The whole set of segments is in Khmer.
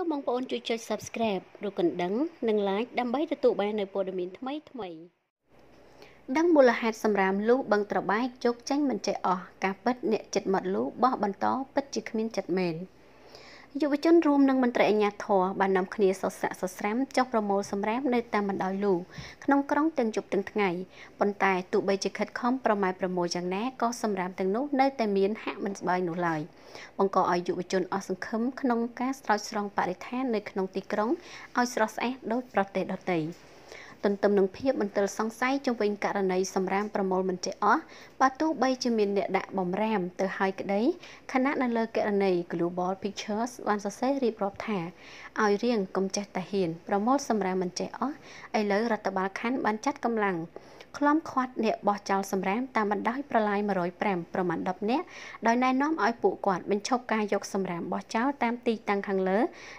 សូមបងប្អូនជួយចុច Subscribe រូបកណ្ដឹងនិង Like ដើម្បីទទួលបាននូវព័ត៌មានថ្មីៗដឹងមូលហេតុសម្រាមលូបឹងត្របែកជោគចាញ់មិនចេះអស់ការពិតអ្នកចិត្តមាត់លូបោះបន្តពិតជាគ្មានចិត្តមែនយុវជនរួមនឹងមន្ត្រីអាជ្ញាធរបាននាំគ្នាសស្រាក់សស្រាំចុះប្រមូលសម្រាមនៅតាមបណ្ដោយលូក្នុងក្រុងទាំងយប់ទាំងថ្ងៃប៉ុន្តែទោះបីជាខិតខំប្រម៉ែប្រមូលយ៉ាងណាក៏សម្រាមទាំងនោះនៅតែមានហាក់មិនស្បើយនោះឡើយបង្កឲ្យយុវជនអស់សង្ឃឹមក្នុងការស្រោចស្រង់បរិស្ថាននៅក្នុងទីក្រុងឲ្យស្រស់ស្អាតដោយប្រទេសដទៃទន្ទឹមនឹងភាពមន្ទិលសង្ស័យជុំវិញករណីសម្រាមប្រមូលមិនចេះអស់បើទោះបីជាមានអ្នកដាក់បំរាមទៅហើយក្តីខណៈនៅលើករណី Global Pictures បានសរសេររៀបរាប់ថាឲ្យរៀងកុំចេះតាហ៊ានប្រមូលសម្រាមមិនចេះអស់ឥឡូវរដ្ឋបាលខណ្ឌបានចាត់កម្លាំងក្លំខាត់អ្នកបោះចោលសម្រាមតាមបណ្ដោយប្រឡាយ105ប្រមាណ10នាក់ដោយណែនាំឲ្យពួកគាត់បញ្ឈប់ការយកសម្រាមបោះចោលតាមទីតាំងខាងលើ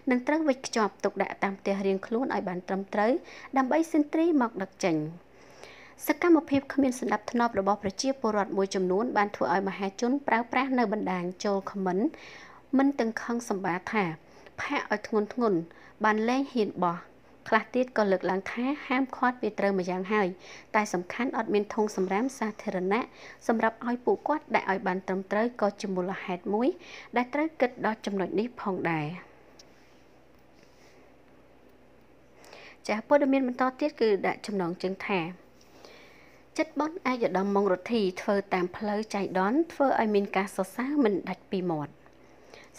និងត្រូវវេចខ្ចប់ទុកដាក់តាមផ្ទះរៀងខ្លួនឲ្យបានត្រឹមត្រូវដើម្បីសិនត្រីមកដឹកចេញសកម្មភាពគ្មានសណ្ដាប់ធ្នាប់របស់ប្រជាពលរដ្ឋមួយចំនួនបានធ្វើឲ្យមហាជនប្រើប្រាស់នៅបណ្ដាញចូលខមមិនមិនទាំងខឹងសម្បាថាផាកឲ្យធ្ងន់ធ្ងន់បានលែងហ៊ានបោះខ្លះទៀតក៏លើកឡើងថាហាមឃាត់វាត្រូវម្យ៉ាងហើយតែសំខាន់អត់មានធុងសម្រាមសាធារណៈសម្រាប់ឲ្យពួកគាត់ដាក់ឲ្យបានត្រឹមត្រូវក៏ជាមូលហេតុមួយដែលត្រូវគិតដល់ចំណុចនេះផងដែរចាស់ព័ត៌មានបន្តទៀតគឺដាក់ចំណងជើងថាចិត្តបនអាយដាមម៉ងរដ្ឋីធ្វើតាមផ្លូវចៃដន្យធ្វើឲ្យមានការសរសើរមិនដាច់ពីមាត់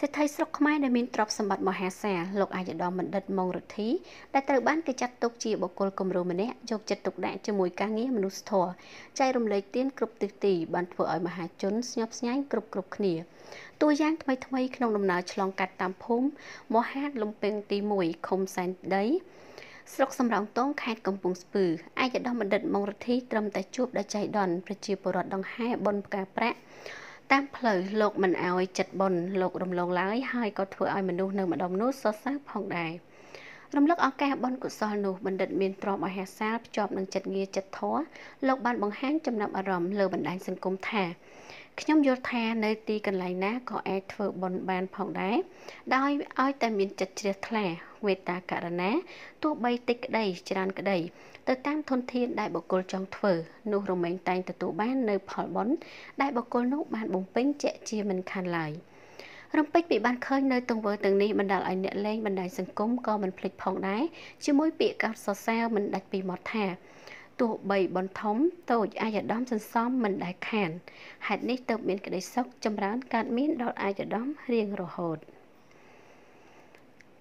សេដ្ឋីស្រុកខ្មែរដែលមានទ្រព្យសម្បត្តិមហាសាលលោកអាយដាមបណ្ឌិតម៉ងរដ្ឋីដែលត្រូវបានគេចាត់ទុកជាបុគ្គលគំរូម្នាក់យកចិត្តទុកដាក់ជាមួយការងារមនុស្សធម៌ចែករំលែកទានគ្រប់ទិសទីបានធ្វើឲ្យមហាជនស្ញប់ស្ញែងគ្រប់គ្នាតួយ៉ាងថ្មីៗក្នុងដំណើរឆ្លងកាត់តាមភូមិមហាលំពេងទី1ឃុំសែនដីស្រុកសំរោងទងខេត្តកំពង់ស្ពឺឯកឧត្តមបណ្ឌិតម៉ងរិទ្ធីត្រឹមតែជួបដល់ចៃដន្យប្រជាពលរដ្ឋដង្ហែបុណ្យផ្កាប្រាក់តាមផ្លូវលោកមិនអោយចិត្តបុណ្យលោករំលងឡើយហើយក៏ធ្វើឲ្យមនុស្សនៅម្ដុំនោះសរសើរផងដែររំលឹកឱកាសបុណ្យកុសលនោះបណ្ឌិតមានទ្រព្យមហាសាលភ្ជាប់នឹងចិត្តងារចិត្តធម៌លោកបានបង្ហាញចំណាប់អារម្មណ៍លើបណ្ដាញសង្គមថាខ្ញុំយល់ថានៅទីកន្លែងណាក៏អាចធ្វើបុណ្យបានផងដែរដោយឲ្យតែមានចិត្តជ្រះថ្លាមេត្តាករណាទោះបីតិចក្តីច្រើនក្តីទៅតាមធនធានដែលបុគ្គលចង់ធ្វើនោះរមែងតែងទទួលបាននៅផលបុណ្យដែលបុគ្គលនោះបានបំពេញជាក់ជាមិនខានឡើយរំពេចពីបានឃើញនៅទង្វើទាំងនេះបណ្ដាលឲ្យអ្នកលេងបណ្ដាញសង្គមក៏មិនភ្លេចផងដែរជាមួយពាក្យកោតសរសើរមិនដាច់ពីមាត់ថាទោះបីបនធំតូចអាយដាមសន្សំមិនដែលខានហេតុនេះទើបមានក្តីសុខចម្រើនកើតមានដល់អាយដាមរៀងរហូត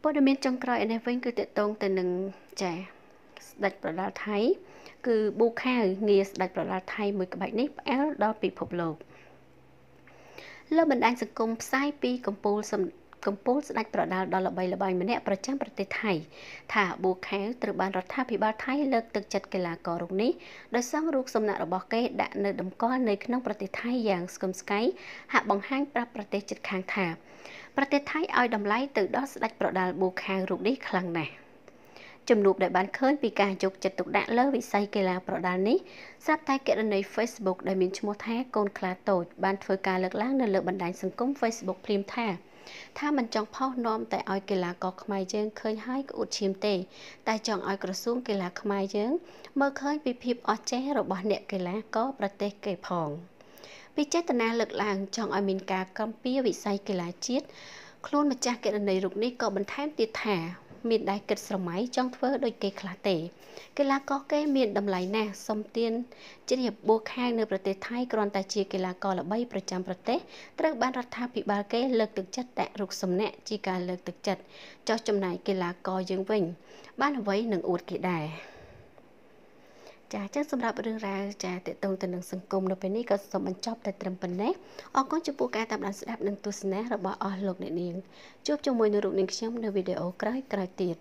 ព័ត៌មានចុងក្រោយនេះវិញគឺទាក់ទងទៅនឹងចាស្ដេចប្រដាល់ថៃគឺប៊ូខាវងារស្ដេចប្រដាល់ថៃមួយក្បាច់នេះផ្អើលដល់ពិភពលោកលើបណ្ដាញសង្គមផ្សាយពីកំពូលស្ដេចប្រដាល់ដល់ល្បីល្បាញម្នាក់ប្រចាំប្រទេសថៃថាប៊ូខាវត្រូវបានរដ្ឋាភិបាលថៃលើកទឹកចិត្តកីឡាកររូបនេះដោយសង់រូបសំណាករបស់គេដាក់នៅតម្កល់នៅក្នុងប្រទេសថៃយ៉ាងស្គមស្កៃហាក់បង្ហាញប្រាប់ប្រទេសជិតខាងថាប្រទេសថៃឲ្យតម្លៃទៅដល់ស្ដេចប្រដាល់ប៊ូខាវរូបនេះខ្លាំងណាស់ចំនួនដែលបានឃើញពីការយកចិត្តទុកដាក់លើវិស័យកីឡាប្រដាល់នេះស្រាប់តែករណី Facebook ដែលមានឈ្មោះថាកូនខ្លាតូចបានធ្វើការលើកឡើងនៅលើបណ្ដាញសង្គម Facebook ភ្លាមថាមិនចង់ផុសនាំតែឲ្យកីឡាករខ្មែរយើងឃើញហើយក្អួតឈាមទេតែចង់ឲ្យក្រសួងកីឡាខ្មែរយើងមើលឃើញពីភាពអស្ចារ្យរបស់អ្នកកីឡាករប្រទេសគេផងពីចេតនាលើកឡើងចង់ឲ្យមានការគាំពារវិស័យកីឡាជាតិខ្លួនម្ចាស់ករណីរូបនេះក៏បន្ថែមទៀតថាមានដែរគិតស្រមៃចង់ធ្វើដូចគេខ្លះទេកីឡាករគេមានតម្លៃណាស់សុំទានជ្រាបបួសខាងនៅប្រទេសថៃគ្រាន់តែជាកីឡាករល្បីប្រចាំប្រទេសត្រូវបានរដ្ឋាភិបាលគេលើកទឹកចិត្តដាក់រូបសំណាកជាការលើកទឹកចិត្តចោះចំណាយកីឡាករយើងវិញបានអ្វីនឹងអួតគេដែរចាចឹងសម្រាប់រឿងរ៉ាវចាទាក់ទងទៅនឹងសង្គមនៅពេលនេះក៏សូមបញ្ចប់តែត្រឹមប៉ុណ្ណេះអរគុណចំពោះការតាមដានស្ដាប់និងទស្សនារបស់អស់លោកអ្នកនាងជួបជាមួយនឹងរូបនាងខ្ញុំនៅវីដេអូក្រោយទៀត